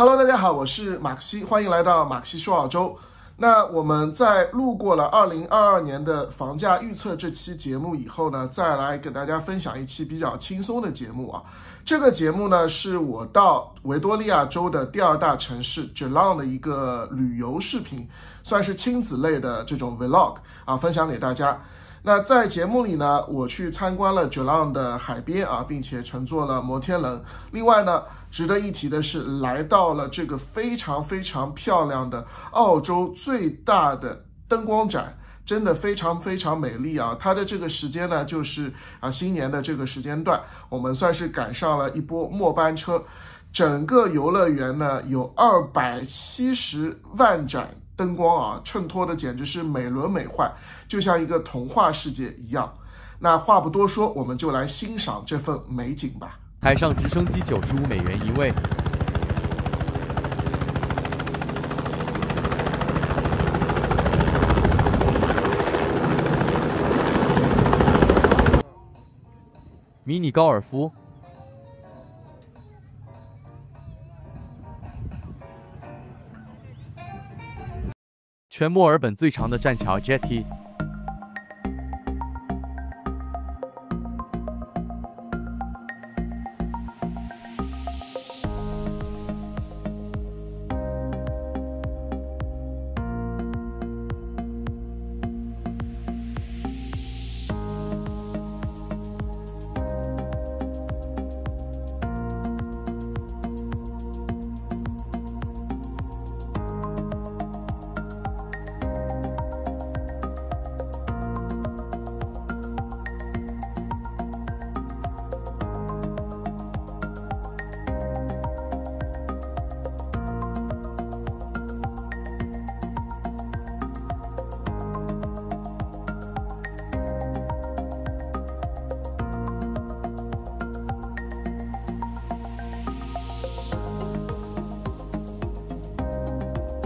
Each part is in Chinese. Hello， 大家好，我是马克西，欢迎来到马克西说澳洲。那我们在路过了2022年的房价预测这期节目以后呢，再来给大家分享一期比较轻松的节目啊。这个节目呢，是我到维多利亚州的第二大城市 Geelong 的一个旅游视频，算是亲子类的这种 Vlog 啊，分享给大家。那在节目里呢，我去参观了 Geelong 的海边啊，并且乘坐了摩天轮。另外呢，值得一提的是，来到了这个非常非常漂亮的澳洲最大的灯光展，真的非常非常美丽啊！它的这个时间呢，就是新年的这个时间段，我们算是赶上了一波末班车。整个游乐园呢，有270万盏灯光啊，衬托的简直是美轮美奂，就像一个童话世界一样。那话不多说，我们就来欣赏这份美景吧。海上直升机$95一位。迷你高尔夫。全墨尔本最长的栈桥 Jetty，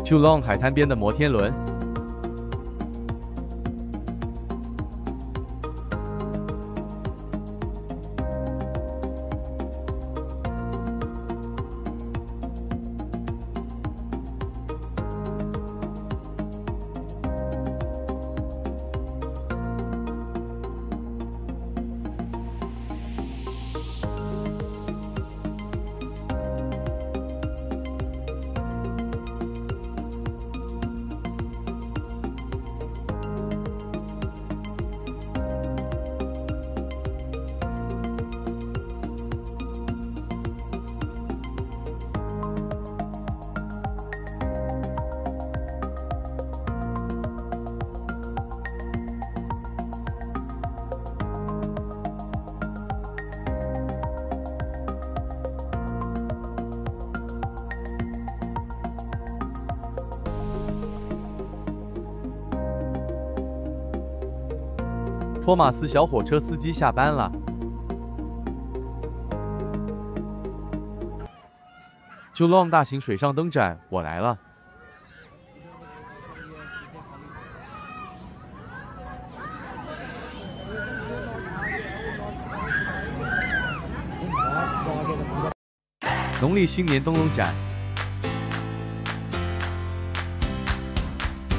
Geelong 海滩边的摩天轮，托马斯小火车司机下班了。Geelong 大型水上灯展，我来了。农历新年灯笼展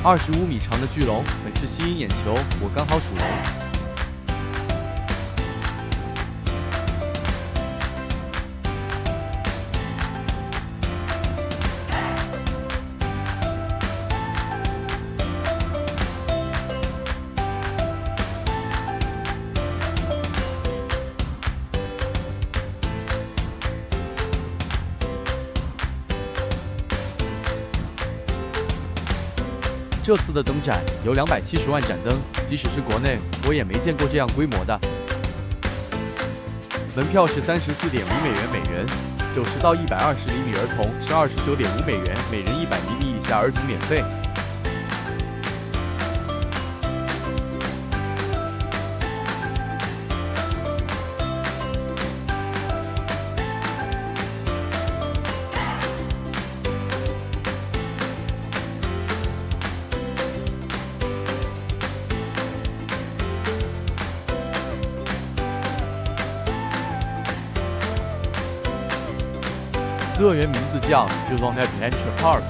，25米长的巨龙很是吸引眼球，我刚好属龙。这次的灯展有270万盏灯，即使是国内，我也没见过这样规模的。门票是34.5美元每人，90到120厘米儿童是29.5美元每人，100厘米以下儿童免费。自个人名字叫 Geelong Adventure Park。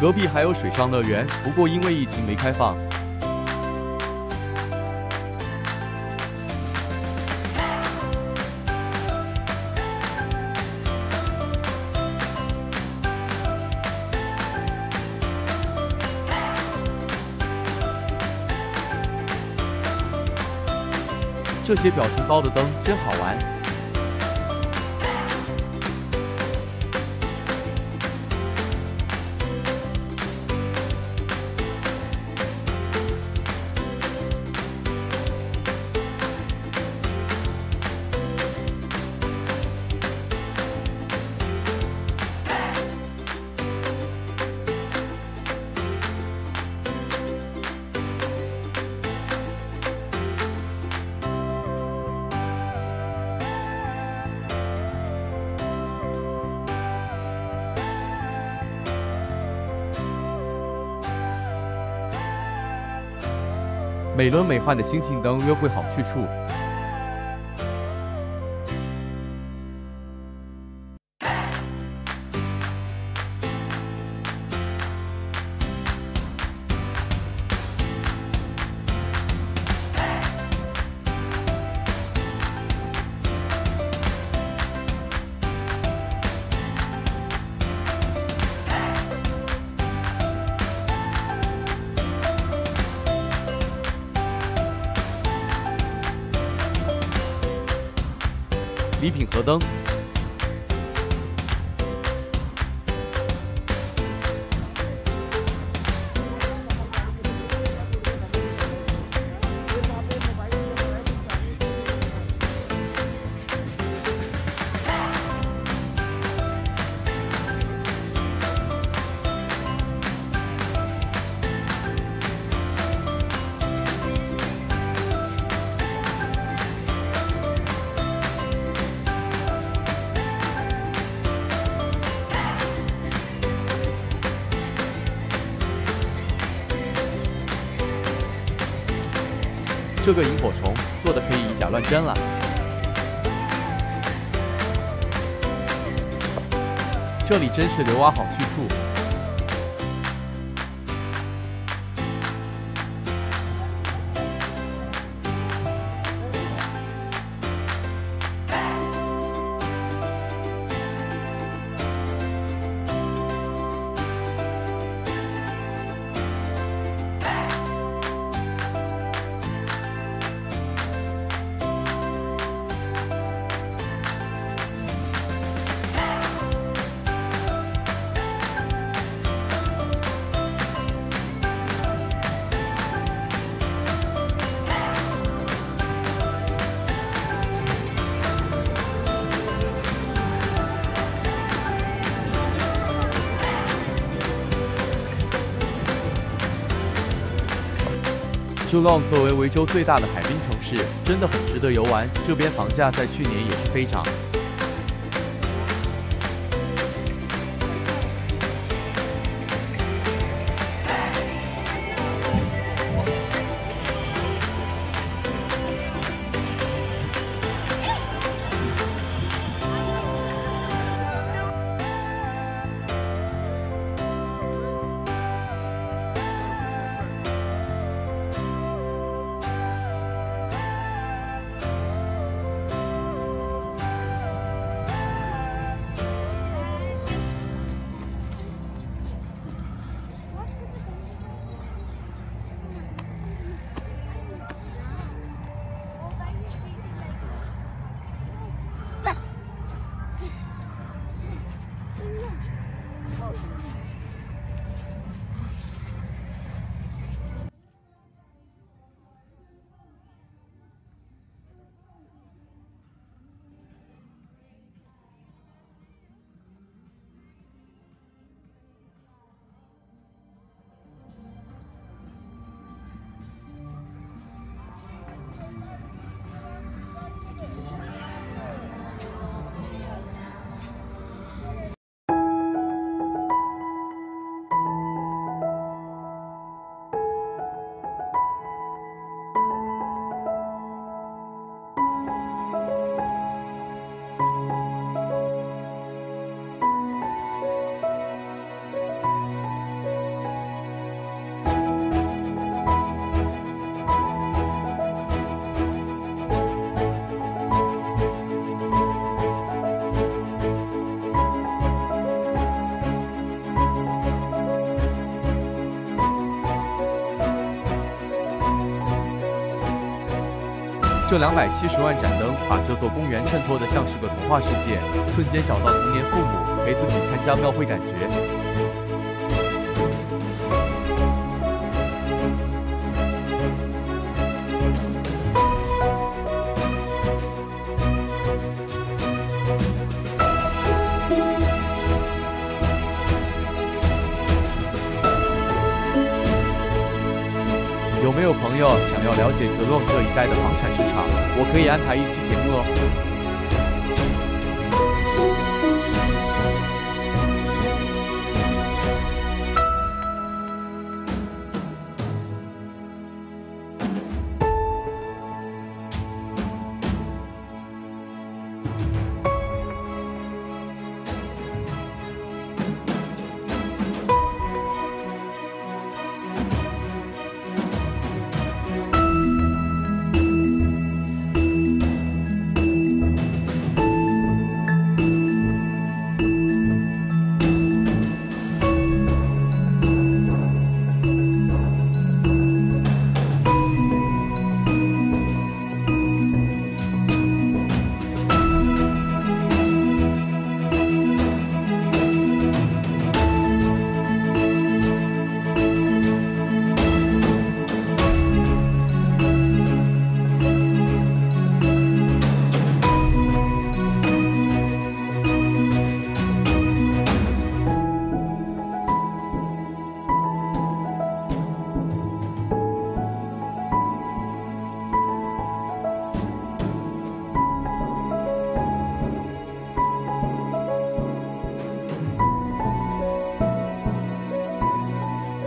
隔壁还有水上乐园，不过因为疫情没开放。 这些表情包的灯真好玩。美轮美奂的星星灯，约会好去处。礼品和灯。 这个萤火虫做的可以以假乱真了，这里真是牛蛙好去处。Geelong 作为维州最大的海滨城市，真的很值得游玩。这边房价在去年也是飞涨。这270万盏灯把这座公园衬托得像是个童话世界，瞬间找到童年父母陪自己参加庙会感觉。 有没有朋友想要了解Geelong这一带的房产市场？我可以安排一期节目哦。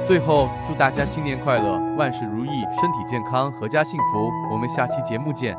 最后，祝大家新年快乐，万事如意，身体健康，阖家幸福。我们下期节目见。